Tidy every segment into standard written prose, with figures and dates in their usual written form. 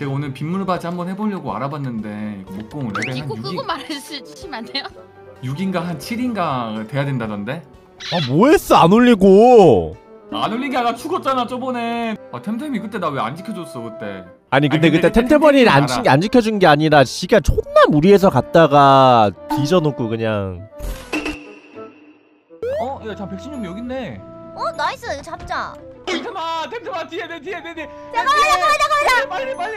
제가 오늘 빗물 바지 한번 해보려고 알아봤는데 목공 레벨 한 6인 끄고 말해주시면 안 돼요? 6인가 한 7인가 돼야 된다던데? 아 뭐했어 안 올리고! 안 올린 게 아니라 죽었잖아 저번에. 아 템템이 그때 나 왜 안 지켜줬어 그때. 아니 근데 그때 템템머리를 안 지켜준 게 아니라 지가 존나 무리해서 갔다가 뒤져놓고 그냥. 어? 야 자 116 여깄네. 어? 나이스 잡자. 템템아 템템아 뒤에 내 뒤에 내 뒤에. 잠깐만 빨리 템템아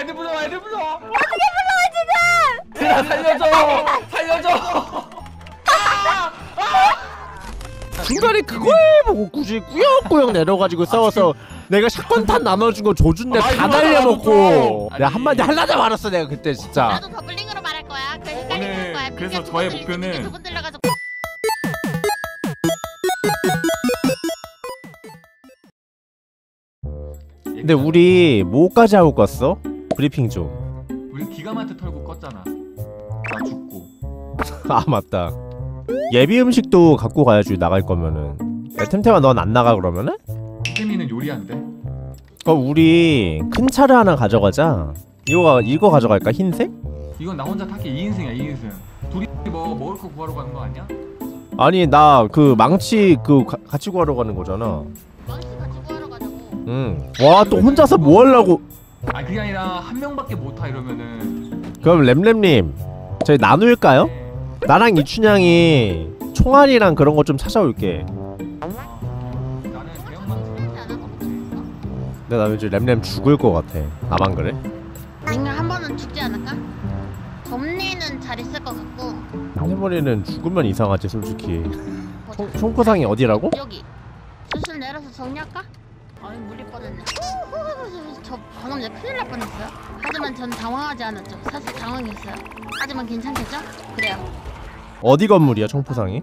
애들 불러와 애들 불러와. 어떻게 불러와 지금. 얘들아 살려줘. 중간에 그걸 보고 굳이 꾸역꾸역 내려가지고 싸워서 내가 샷건탄 나눠준 거 조준데 다 날려먹고 내가 한마디 하려다 말았어 내가 그때 진짜. 나도 더블링으로 말할 거야. 오늘 거야. 그래서 저의 목표는 근데 우리 뭐까지 하고 갔어? 브리핑 좀. 우리 기가마트 털고 껐잖아. 나 죽고. 아 맞다. 예비 음식도 갖고 가야지 나갈 거면은. 야, 템템아 넌 안 나가 그러면은? 템템이는 요리한데. 그럼 우리 큰 차를 하나 가져가자. 이거 가져갈까? 흰색? 이건 나 혼자 탈게. 2인승이야 2인승. 둘이 뭐 먹을 거 구하러 가는 거 아니야? 아니 나 그 망치 같이 구하러 가는 거잖아. 망치 같이 구하러 가자고. 응. 와 또 혼자서 뭐 하려고? 아 그게 아니라 한 명밖에 못 타 이러면은. 그럼 램램님 저희 나눌까요? 네. 나랑 이춘향이 총알이랑 그런 거 좀 찾아올게. 나는 근데 나 왠지 램램 죽을 것 같아. 나만 그래? 아니면 한 번은 죽지 않을까? 점리는 잘 있을 것 같고. 해머리는 죽으면 이상하지 솔직히. 총구상이 어디라고? 여기. 슬슬 내려서 정리할까? 아니 물릴 뻔했네. 저 방금 이제 큰일 날 뻔했어요. 하지만 전 당황하지 않았죠. 사실 당황했어요. 하지만 괜찮겠죠? 그래요. 어디 건물이야 청포상이?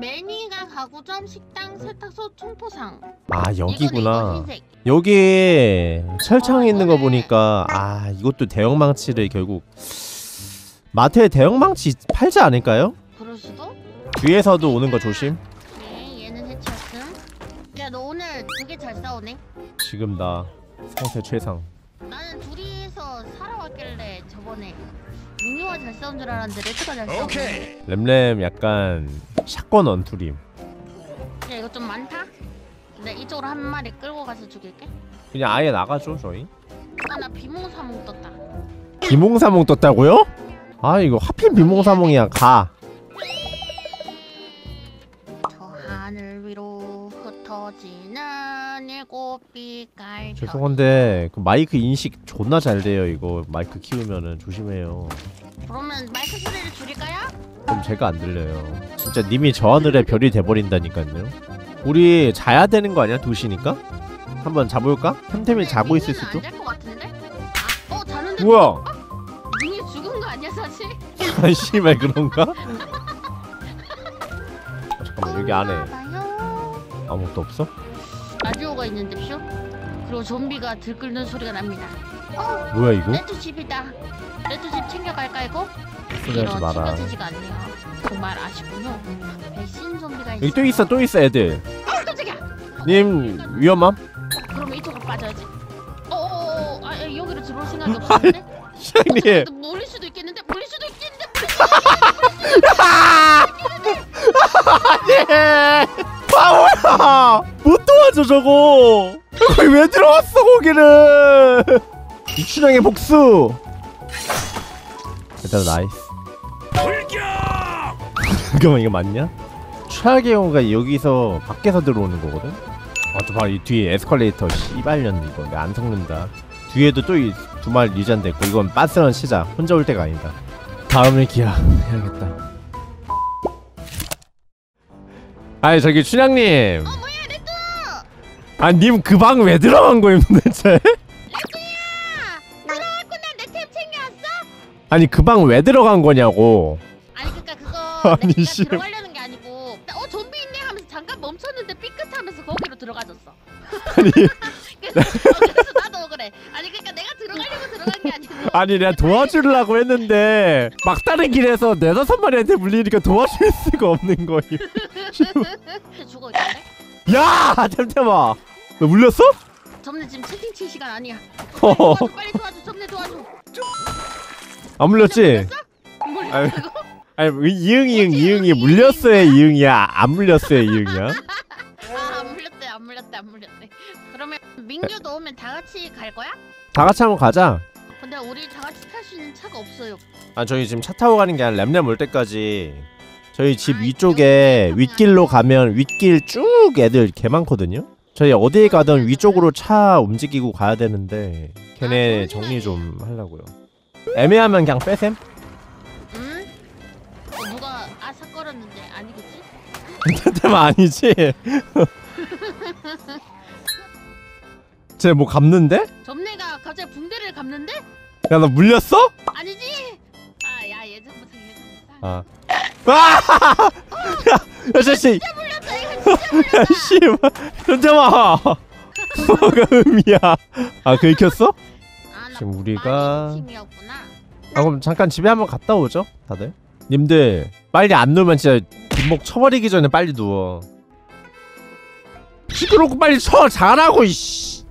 매니가 가구점, 식당, 세탁소, 청포상. 아 여기구나. 여기 철창에 있는 거 보니까 아 이것도 대형망치를 결국 마트에 대형망치 팔지 않을까요? 그럴 수도? 뒤에서도 오는 거 조심. 네 얘는 해치웠음. 야 너 오늘 되게 잘 싸우네. 지금 나 상태 최상. 나는 둘이서 살아왔길래 저번에 민유와 잘 싸운 줄 알았는데 레트가 잘 싸워. 램램 약간 샷건 원투림. 야 이거 좀 많다? 내가 이쪽으로 한 마리 끌고 가서 죽일게. 그냥 아예 나가죠 저희. 아 나 비몽사몽 떴다. 비몽사몽 떴다고요? 아 이거 하필 비몽사몽이야. 가. 저 하늘 위로 흩어지는 죄송한데 그 마이크 인식 존나 잘 돼요. 이거 마이크 키우면은 조심해요. 그러면 마이크 소리를 줄일까요? 그럼 제가 안 들려요. 진짜 님이 저 하늘에 별이 돼버린다니까요. 우리 자야 되는 거 아니야? 2시니까? 한번 자볼까? 템템이 자고 있을 수도? 안 잘 것 같은데? 아, 자는데 뭐야? 님이 죽은 거 아니야 사실? 아니 씨발 그런가? 잠깐만 여기 안에 아무것도 없어? 라디오가 있는데쇼? 그리고 좀비가 들끓는 소리가 납니다. 어! 뭐야 이거? 레트 집이다. 레트 집 챙겨갈까 이거? 이런 챙겨지지가 않네요. 정말 아쉽군요. 배신 좀비가 있어. 여기 또 있어 애들. 아 깜짝이야! 님 위험함? 그럼 이쪽으로 빠져야지. 어어어어 아 여기로 들어올 생각이 없었는데? 시장님! 물릴 수도 있겠는데? 아니! 아 뭐야! 못 도와줘 저거! 거기 왜 들어왔어 거기를! 이춘향의 복수! 일단 나이스. 불경! 잠깐만 이거 맞냐? 최악의 경우가 여기서 밖에서 들어오는 거거든? 아 저 바로 이 뒤에 에스컬레이터 씨발년 이거 내가 안 섞는다. 뒤에도 또 이 두 마리 리잔데 있고 이건 빠스런 시작. 혼자 올 때가 아니다. 다음에 기야 해야겠다. 아니 저기 춘향님. 어 뭐야 레뚜. 아니 님 그 방 왜 들어간 거임 도대체? 레뚜야 들어왔구나. 내 템 챙겨왔어? 아니 그 방 왜 들어간 거냐고. 아니 그니까 그거 내가 들어가려는 게 아니고 어 좀비 있네 하면서 잠깐 멈췄는데 삐끗하면서 거기로 들어가졌어. 아니 그래서 나도 그래. 아니 그니까 내가 들어가려고 들어간 게 아니고 아니 내가 도와주려고 했는데 막다른 길에서 4~5마리한테 물리니까 도와줄 수가 없는 거임. 죽어 있는데? 야! 템템아! 너 물렸어? 점네 지금 채팅 칠 시간 아니야. 도와줘, 빨리 도와줘, 점네 도와줘. 안 물렸지? 안 물렸다고? 아니 이응이 물렸어요 이응이야. 안 물렸어요 이응이야. 아, 안 물렸대, 안 물렸대, 안 물렸대. 그러면 민규도 오면 다 같이 갈 거야? 다 같이 한번 가자. 근데 우리 다 같이 탈 수 있는 차가 없어요. 아 저희 지금 차 타고 가는 게 아니라 램램 올 때까지 저희 집 위쪽에 윗길로 가면 윗길 쭉 애들 개 많거든요. 저희 어디에 가든 위쪽으로 차 움직이고 가야 되는데 걔네 정리 좀 하려고요. 애매하면 그냥 빼셈? 응? 누가 아삭 걸었는데 아니겠지? 근데 아니지? 쟤 뭐 감는데? 점내가 갑자기 붕대를 감는데? 야 나 물렸어? 아니지? 아 야 예전부터 아 아하하하! 야 자식! 진짜 물렸다 이거 진짜 물렸다! 야 씨발! 던져봐! 뭐가 의미야? 아 그 익혔어? 지금 우리가 아 그럼 잠깐 집에 한번 갔다 오죠 다들? 님들 빨리 안 누우면 진짜 뒷목 쳐버리기 전에 빨리 누워. 시끄럽고 빨리 쳐! 자라고 이씨!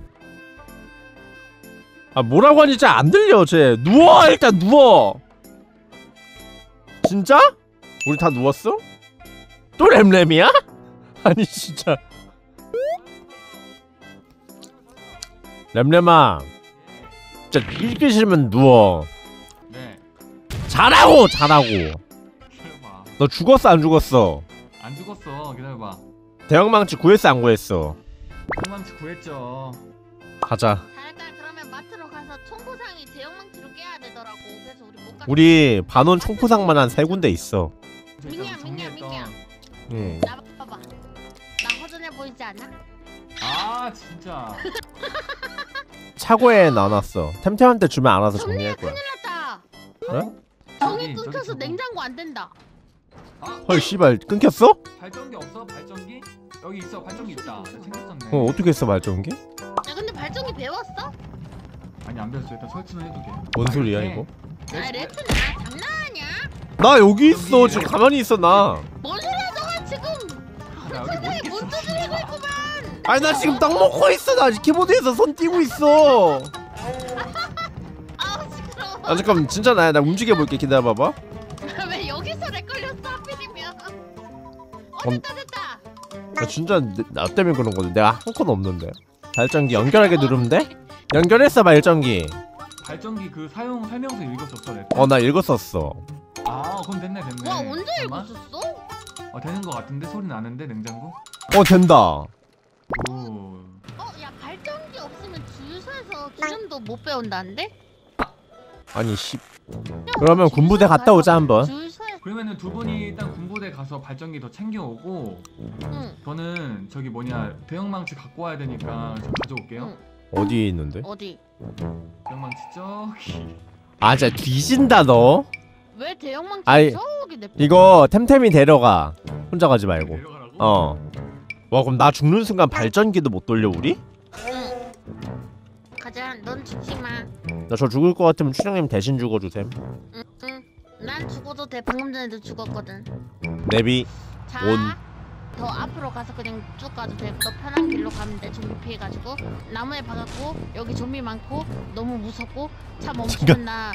아 뭐라고 하는지 진짜 안 들려 쟤. 누워! 일단 누워! 진짜? 우리 다 누웠어? 또 램램이야? 아니 진짜 램램아 진짜 읽기 싫으면 누워. 네 자라고! 자라고! 기다려봐. 너 죽었어 안 죽었어? 안 죽었어 기다려봐. 대형망치 구했어 안 구했어? 대형망치 구했죠. 가자. 일단 그러면 마트로 가서 총포상이 대형망치로 깨야 되더라고. 그래서 우리 못 갔어. 우리 반원 총포상만 한 3군데 있어. 민기야. 응. 나 봐봐. 나 허전해 보이지 않아? 아 진짜. 차고에 넣어놨어. 템템한테 주면 알아서 정리할 거야. 정리야 큰일 났다. 그래? 정이 끊겨서 냉장고 안 된다. 아? 헐 씨발 끊겼어? 발전기 없어? 발전기? 여기 있어. 발전기 있다. 챙겼었네. 어 어떻게 했어 발전기? 야 근데 발전기 배웠어? 아니 안 배웠어. 일단 설치만 해줄게. 뭔 소리야 이거? 아 레트나 장난하냐? 나 여기 있어. 지금 가만히 있어 나. 뭔 소리야 너가 지금 천장에 못 두드리고 있구만. 아니 나 지금 딱 먹고 있어. 나 키보드에서 손 띄고 있어. 아우 시끄러워. 아 잠깐 진짜 나 움직여볼게. 기다려봐봐. 왜 여기서 렉 걸렸어 하필이면. 어 됐다 됐다. 나 진짜 나 때문에 그런 거지. 내가 한 건 없는데. 발전기 연결하게 누르면 돼? 연결했어 발전기. 발전기 그 사용 설명서 읽었었어 렉. 어 나 읽었었어. 아 그럼 됐네. 와 언제 읽었었어? 어 되는 거 같은데 소리 나는데 냉장고? 어 된다. 오. 야 발전기 없으면 주유소에서 기름도 못 배운다는데? 아니 씨. 그러면 군부대 갔다 오자 한번. 그러면은 두 분이 일단 군부대 가서 발전기 더 챙겨오고. 응. 저는 저기 뭐냐 대형망치 갖고 와야 되니까 저 가져올게요. 응. 어디 있는데? 어디? 대형망치 저기. 아 진짜 뒤진다 너. 왜 대형망치 저기 냅둬? 이거 템템이 데려가. 혼자 가지 말고. 어. 와 그럼 나 죽는 순간 발전기도 못 돌려 우리? 응. 가자. 넌 죽지 마. 나 저 죽을 것 같으면 추령님 대신 죽어주셈. 응. 난 죽어도 돼. 방금 전에도 죽었거든. 내비. 자, 더 앞으로 가서 그냥 쭉 가도 돼. 더 편한 길로 가면 돼. 좀비 피해가지고. 나무에 박았고 여기 좀비 많고 너무 무섭고 차 멈추면 나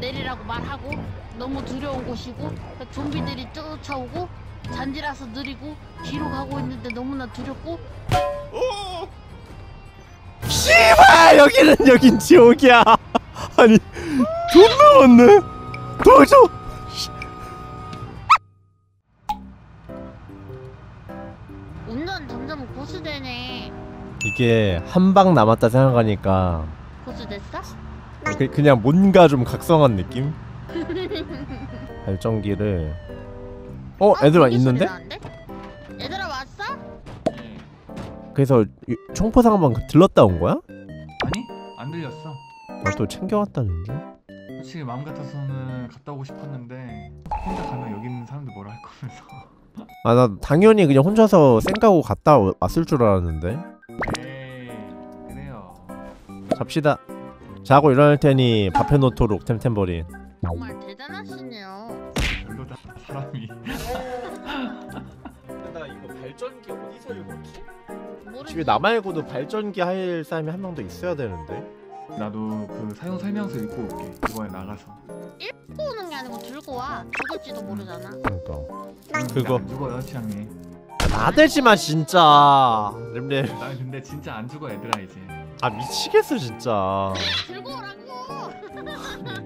내리라고 말하고 너무 두려운 곳이고 좀비들이 쫓아오고 잔디라서 느리고 뒤로 가고 있는데 너무나 두렵고. 오! 씨발 여긴 지옥이야. 아니 존나 왔네. 도와줘. 운전 점점 고수되네. 이게 한 방 남았다 생각하니까 고수됐어? 그냥 뭔가 좀 각성한 느낌? 발전기를 어? 애들 있는데? 얘들아 왔어? 그래서 총포상 한번 들렀다 온 거야? 아니? 안 들렸어. 나 또 챙겨왔다는데? 솔직히 마음 같아서는 갔다 오고 싶었는데 혼자 가면 여기 있는 사람들 뭐라 할 거면서. 아 나 당연히 그냥 혼자서 쌩까고 갔다 왔을 줄 알았는데. 에이 그래요. 잡시다. 자고 일어날 테니 밥 해놓도록 템템버린. 정말 대단하시네요. 별로다 사람이. 근데 나 이거 발전기 어디서 읽었지? 모르겠어. 집에 나 말고도 발전기 할 사람이 한 명 더 있어야 되는데. 나도 그 사용 설명서 읽고 올게. 이번에 나가서. 읽고 오는 게 아니고 들고 와. 죽을지도 모르잖아. 그러니까. 난 그거. 안 죽어요, 취향이. 나대지마 진짜. 렘렘. 난 근데 진짜 안 죽어 얘들아 이제. 아 미치겠어 진짜. 들고 오라고.